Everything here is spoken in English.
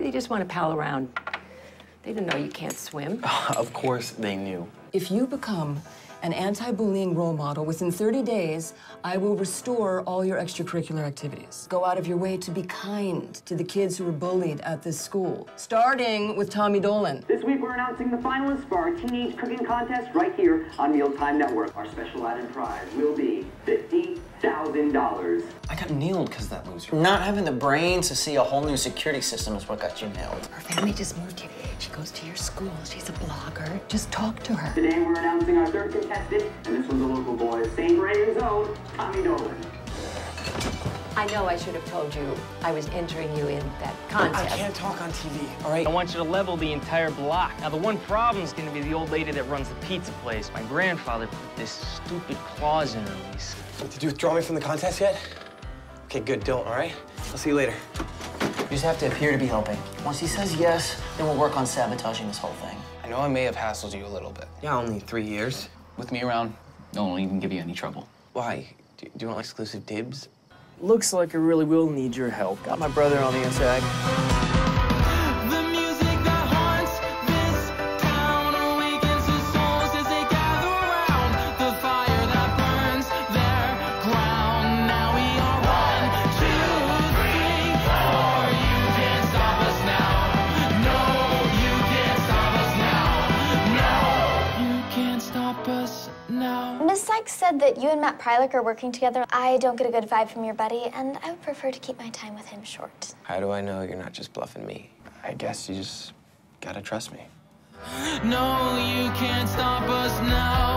They just want to pal around. They didn't know you can't swim. Of course they knew. If you become an anti-bullying role model within 30 days, I will restore all your extracurricular activities. Go out of your way to be kind to the kids who were bullied at this school, starting with Tommy Dolan. This week, we're announcing the finalists for our teenage cooking contest right here on Mealtime Network. Our special item prize will be $50,000. I got nailed because of that loser. Not having the brains to see a whole new security system is what got you nailed. Her family just moved here. She goes to your school. She's a blogger. Just talk to her. Today, we're announcing our third contestant, and this one's a local boy, St. Ray's own, Tommy Dolan. I know I should have told you I was entering you in that contest. I can't talk on TV, all right? I want you to level the entire block. Now, the one problem is going to be the old lady that runs the pizza place. My grandfather put this stupid clause in her lease. Did you withdraw me from the contest yet? Okay, good. Don't, all right? I'll see you later. You just have to appear to be helping. Once he says yes, then we'll work on sabotaging this whole thing. I know I may have hassled you a little bit. Yeah, only 3 years. With me around, no one will even give you any trouble. Why? Do you want exclusive dibs? Looks like I really will need your help. Got my brother on the inside. The music that haunts this town awakens the souls as they gather around. The fire that burns their ground. Now we are 1, 2, 3, 4. You can't stop us now. No, you can't stop us now. No, you can't stop us now. Ms. Sykes said that you and Matt Prilick are working together. I don't get a good vibe from your buddy, and I would prefer to keep my time with him short. How do I know you're not just bluffing me? I guess you just gotta trust me. No, you can't stop us now.